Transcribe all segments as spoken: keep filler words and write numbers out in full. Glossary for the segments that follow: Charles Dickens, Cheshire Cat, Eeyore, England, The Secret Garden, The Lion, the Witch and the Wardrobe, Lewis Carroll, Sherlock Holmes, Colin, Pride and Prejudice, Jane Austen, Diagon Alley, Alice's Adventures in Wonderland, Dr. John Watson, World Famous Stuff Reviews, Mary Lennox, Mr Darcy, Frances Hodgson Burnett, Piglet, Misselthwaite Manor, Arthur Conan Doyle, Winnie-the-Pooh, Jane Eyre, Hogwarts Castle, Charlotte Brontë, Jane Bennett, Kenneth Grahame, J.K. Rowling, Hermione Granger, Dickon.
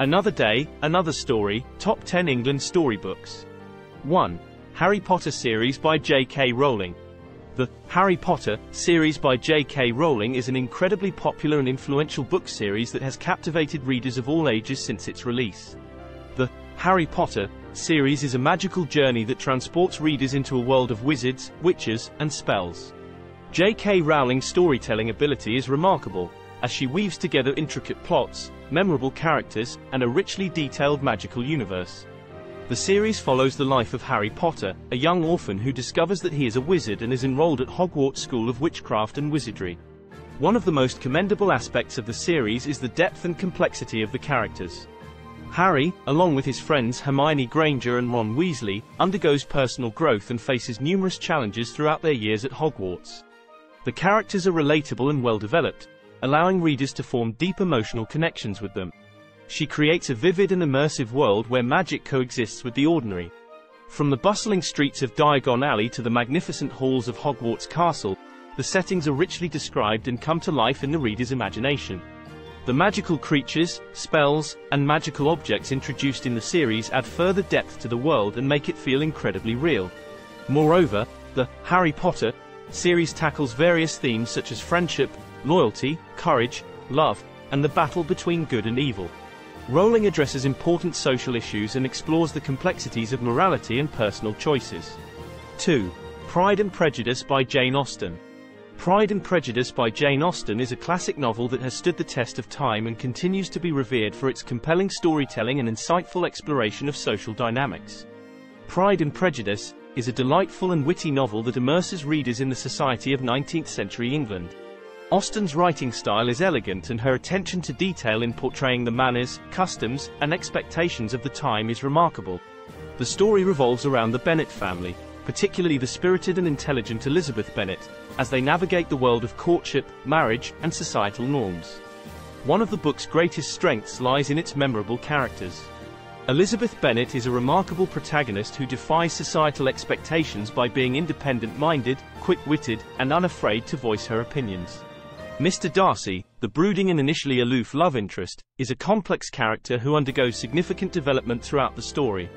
Another Day, Another Story, Top ten England Storybooks. one. Harry Potter series by J K. Rowling. The Harry Potter series by J K. Rowling is an incredibly popular and influential book series that has captivated readers of all ages since its release. The Harry Potter series is a magical journey that transports readers into a world of wizards, witches, and spells. J K. Rowling's storytelling ability is remarkable, as she weaves together intricate plots, memorable characters, and a richly detailed magical universe. The series follows the life of Harry Potter, a young orphan who discovers that he is a wizard and is enrolled at Hogwarts School of Witchcraft and Wizardry. One of the most commendable aspects of the series is the depth and complexity of the characters. Harry, along with his friends Hermione Granger and Ron Weasley, undergoes personal growth and faces numerous challenges throughout their years at Hogwarts. The characters are relatable and well-developed, allowing readers to form deep emotional connections with them. She creates a vivid and immersive world where magic coexists with the ordinary. From the bustling streets of Diagon Alley to the magnificent halls of Hogwarts Castle, the settings are richly described and come to life in the reader's imagination. The magical creatures, spells, and magical objects introduced in the series add further depth to the world and make it feel incredibly real. Moreover, the Harry Potter series tackles various themes such as friendship, loyalty, courage, love, and the battle between good and evil. Rowling addresses important social issues and explores the complexities of morality and personal choices. two. Pride and Prejudice by Jane Austen. Pride and Prejudice by Jane Austen is a classic novel that has stood the test of time and continues to be revered for its compelling storytelling and insightful exploration of social dynamics. Pride and Prejudice is a delightful and witty novel that immerses readers in the society of nineteenth century England. Austen's writing style is elegant and her attention to detail in portraying the manners, customs, and expectations of the time is remarkable. The story revolves around the Bennett family, particularly the spirited and intelligent Elizabeth Bennett, as they navigate the world of courtship, marriage, and societal norms. One of the book's greatest strengths lies in its memorable characters. Elizabeth Bennett is a remarkable protagonist who defies societal expectations by being independent-minded, quick-witted, and unafraid to voice her opinions. Mister Darcy, the brooding and initially aloof love interest, is a complex character who undergoes significant development throughout the story.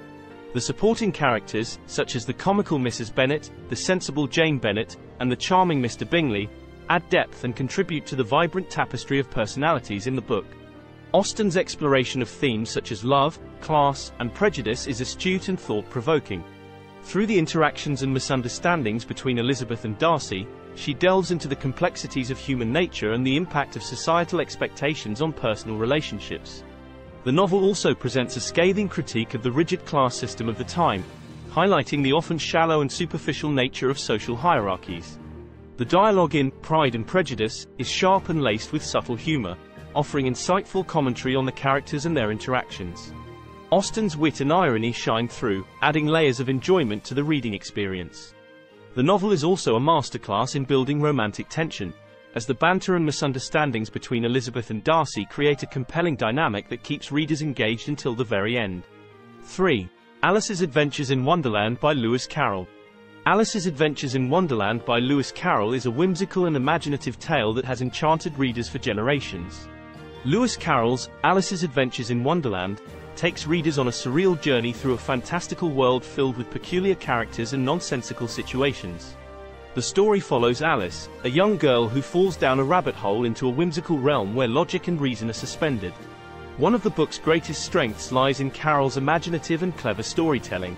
The supporting characters, such as the comical Missus Bennett, the sensible Jane Bennett, and the charming Mister Bingley, add depth and contribute to the vibrant tapestry of personalities in the book. Austen's exploration of themes such as love, class, and prejudice is astute and thought-provoking. Through the interactions and misunderstandings between Elizabeth and Darcy, she delves into the complexities of human nature and the impact of societal expectations on personal relationships. The novel also presents a scathing critique of the rigid class system of the time, highlighting the often shallow and superficial nature of social hierarchies. The dialogue in Pride and Prejudice is sharp and laced with subtle humor, offering insightful commentary on the characters and their interactions. Austen's wit and irony shine through, adding layers of enjoyment to the reading experience. The novel is also a masterclass in building romantic tension, as the banter and misunderstandings between Elizabeth and Darcy create a compelling dynamic that keeps readers engaged until the very end. three. Alice's Adventures in Wonderland by Lewis Carroll. Alice's Adventures in Wonderland by Lewis Carroll is a whimsical and imaginative tale that has enchanted readers for generations. Lewis Carroll's Alice's Adventures in Wonderland takes readers on a surreal journey through a fantastical world filled with peculiar characters and nonsensical situations. The story follows Alice, a young girl who falls down a rabbit hole into a whimsical realm where logic and reason are suspended. One of the book's greatest strengths lies in Carroll's imaginative and clever storytelling.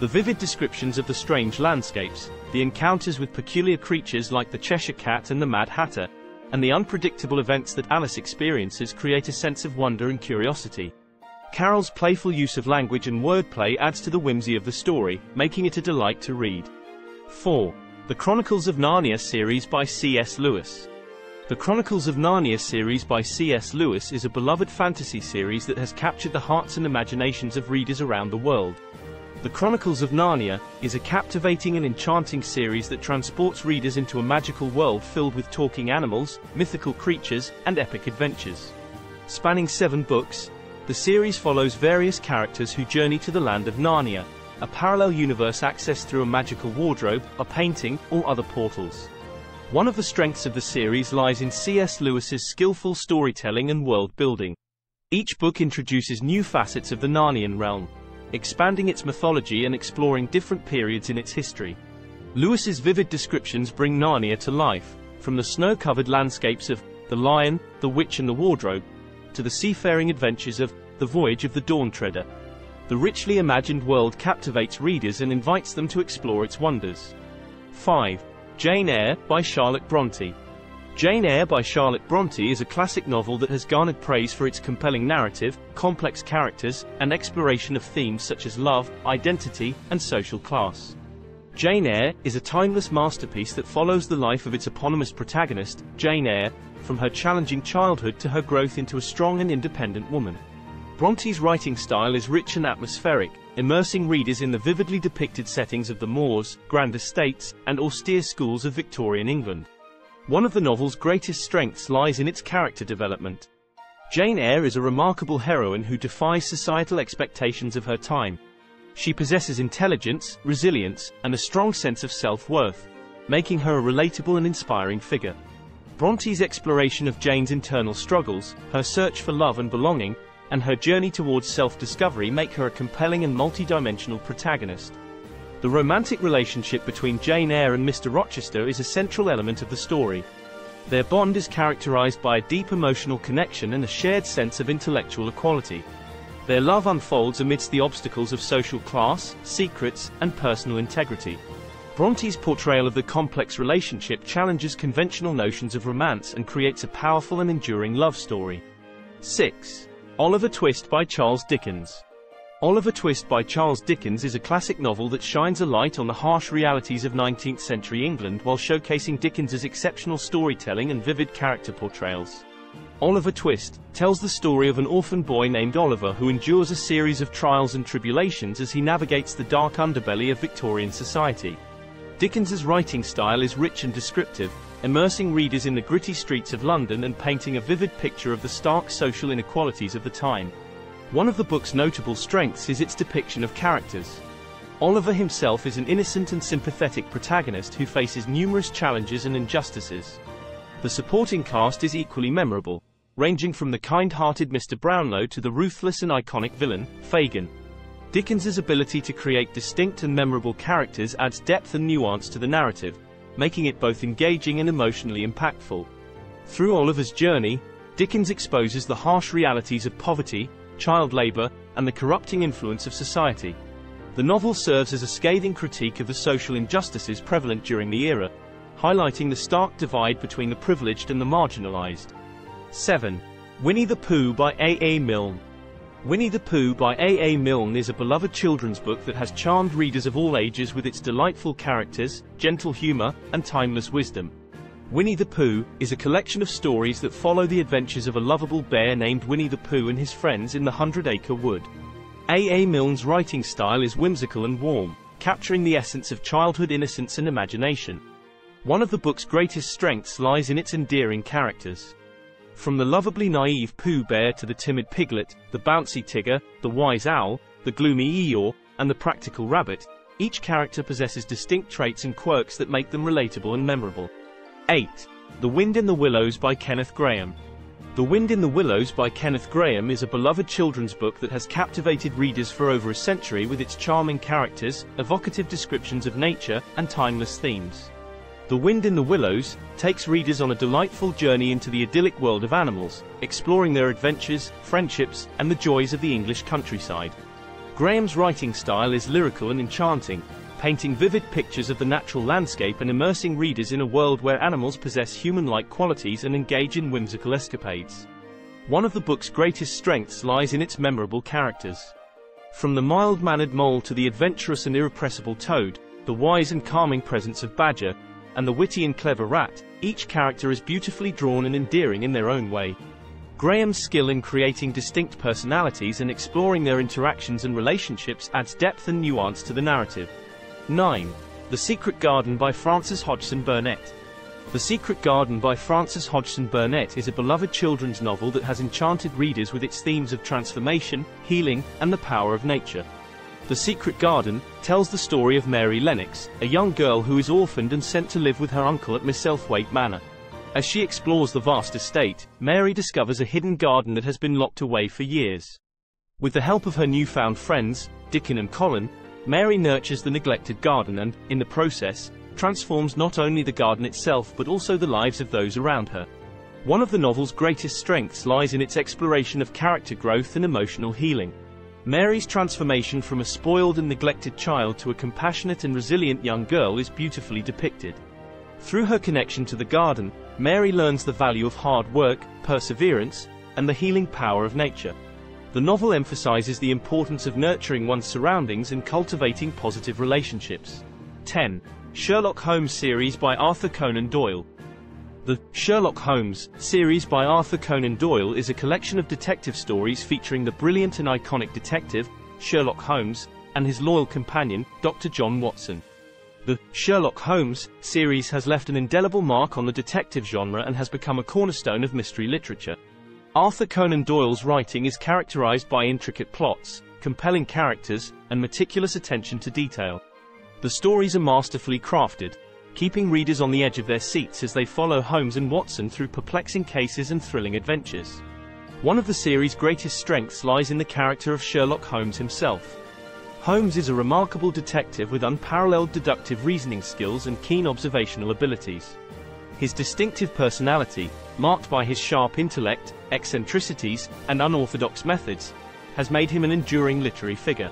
The vivid descriptions of the strange landscapes, the encounters with peculiar creatures like the Cheshire Cat and the Mad Hatter, and the unpredictable events that Alice experiences create a sense of wonder and curiosity. Carroll's playful use of language and wordplay adds to the whimsy of the story, making it a delight to read. four. The Chronicles of Narnia series by C S Lewis. The Chronicles of Narnia series by C S Lewis is a beloved fantasy series that has captured the hearts and imaginations of readers around the world. The Chronicles of Narnia is a captivating and enchanting series that transports readers into a magical world filled with talking animals, mythical creatures, and epic adventures. Spanning seven books, the series follows various characters who journey to the land of Narnia, a parallel universe accessed through a magical wardrobe, a painting, or other portals. One of the strengths of the series lies in C S Lewis's skillful storytelling and world building. Each book introduces new facets of the Narnian realm, expanding its mythology and exploring different periods in its history. Lewis's vivid descriptions bring Narnia to life, from the snow-covered landscapes of The Lion, the Witch and the Wardrobe, to the seafaring adventures of The Voyage of the Dawn-Treader. The richly imagined world captivates readers and invites them to explore its wonders. five. Jane Eyre, by Charlotte Brontë. Jane Eyre by Charlotte Brontë is a classic novel that has garnered praise for its compelling narrative, complex characters, and exploration of themes such as love, identity, and social class. Jane Eyre is a timeless masterpiece that follows the life of its eponymous protagonist, Jane Eyre, from her challenging childhood to her growth into a strong and independent woman. Bronte's writing style is rich and atmospheric, immersing readers in the vividly depicted settings of the moors, grand estates, and austere schools of Victorian England. One of the novel's greatest strengths lies in its character development. Jane Eyre is a remarkable heroine who defies societal expectations of her time. She possesses intelligence, resilience, and a strong sense of self-worth, making her a relatable and inspiring figure. Bronte's exploration of Jane's internal struggles, her search for love and belonging, and her journey towards self-discovery make her a compelling and multi-dimensional protagonist. The romantic relationship between Jane Eyre and Mister Rochester is a central element of the story. Their bond is characterized by a deep emotional connection and a shared sense of intellectual equality. Their love unfolds amidst the obstacles of social class, secrets, and personal integrity. Bronte's portrayal of the complex relationship challenges conventional notions of romance and creates a powerful and enduring love story. six. Oliver Twist by Charles Dickens. Oliver Twist by Charles Dickens is a classic novel that shines a light on the harsh realities of nineteenth century England while showcasing Dickens's exceptional storytelling and vivid character portrayals. Oliver Twist tells the story of an orphan boy named Oliver who endures a series of trials and tribulations as he navigates the dark underbelly of Victorian society. Dickens's writing style is rich and descriptive, immersing readers in the gritty streets of London and painting a vivid picture of the stark social inequalities of the time. One of the book's notable strengths is its depiction of characters. Oliver himself is an innocent and sympathetic protagonist who faces numerous challenges and injustices. The supporting cast is equally memorable, ranging from the kind-hearted Mister Brownlow to the ruthless and iconic villain, Fagin. Dickens's ability to create distinct and memorable characters adds depth and nuance to the narrative, making it both engaging and emotionally impactful. Through Oliver's journey, Dickens exposes the harsh realities of poverty, child labor, and the corrupting influence of society. The novel serves as a scathing critique of the social injustices prevalent during the era, highlighting the stark divide between the privileged and the marginalized. seven. Winnie-the-Pooh by A A Milne. Winnie-the-Pooh by A A Milne is a beloved children's book that has charmed readers of all ages with its delightful characters, gentle humor, and timeless wisdom. Winnie-the-Pooh is a collection of stories that follow the adventures of a lovable bear named Winnie-the-Pooh and his friends in the Hundred Acre Wood. A A Milne's writing style is whimsical and warm, capturing the essence of childhood innocence and imagination. One of the book's greatest strengths lies in its endearing characters. From the lovably naive Pooh Bear to the timid Piglet, the bouncy Tigger, the wise Owl, the gloomy Eeyore, and the practical Rabbit, each character possesses distinct traits and quirks that make them relatable and memorable. eight. The Wind in the Willows by Kenneth Grahame. The Wind in the Willows by Kenneth Grahame is a beloved children's book that has captivated readers for over a century with its charming characters, evocative descriptions of nature, and timeless themes. The Wind in the Willows takes readers on a delightful journey into the idyllic world of animals, exploring their adventures, friendships, and the joys of the English countryside. Grahame's writing style is lyrical and enchanting, painting vivid pictures of the natural landscape and immersing readers in a world where animals possess human-like qualities and engage in whimsical escapades. One of the book's greatest strengths lies in its memorable characters. From the mild-mannered mole to the adventurous and irrepressible toad, the wise and calming presence of badger, and the witty and clever rat, each character is beautifully drawn and endearing in their own way. Grahame's skill in creating distinct personalities and exploring their interactions and relationships adds depth and nuance to the narrative. nine. The Secret Garden by Frances Hodgson Burnett. The Secret Garden by Frances Hodgson Burnett is a beloved children's novel that has enchanted readers with its themes of transformation, healing, and the power of nature. The Secret Garden tells the story of Mary Lennox, a young girl who is orphaned and sent to live with her uncle at Misselthwaite Manor. As she explores the vast estate, Mary discovers a hidden garden that has been locked away for years. With the help of her newfound friends, Dickon and Colin, Mary nurtures the neglected garden and, in the process, transforms not only the garden itself but also the lives of those around her. One of the novel's greatest strengths lies in its exploration of character growth and emotional healing. Mary's transformation from a spoiled and neglected child to a compassionate and resilient young girl is beautifully depicted. Through her connection to the garden, Mary learns the value of hard work, perseverance, and the healing power of nature. The novel emphasizes the importance of nurturing one's surroundings and cultivating positive relationships. ten. Sherlock Holmes series by Arthur Conan Doyle. The Sherlock Holmes series by Arthur Conan Doyle is a collection of detective stories featuring the brilliant and iconic detective, Sherlock Holmes, and his loyal companion, Doctor John Watson. The Sherlock Holmes series has left an indelible mark on the detective genre and has become a cornerstone of mystery literature. Arthur Conan Doyle's writing is characterized by intricate plots, compelling characters, and meticulous attention to detail. The stories are masterfully crafted, keeping readers on the edge of their seats as they follow Holmes and Watson through perplexing cases and thrilling adventures. One of the series' greatest strengths lies in the character of Sherlock Holmes himself. Holmes is a remarkable detective with unparalleled deductive reasoning skills and keen observational abilities. His distinctive personality, marked by his sharp intellect, eccentricities, and unorthodox methods, has made him an enduring literary figure.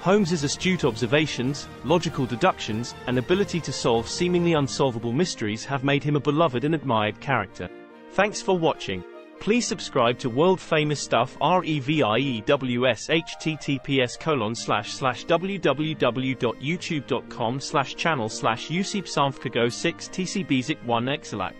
Holmes's astute observations, logical deductions, and ability to solve seemingly unsolvable mysteries have made him a beloved and admired character. Thanks for watching. Please subscribe to World Famous Stuff Reviews https colon slash slash www.youtube.com slash channel slash usibsamvkago6tcbzik1xelac.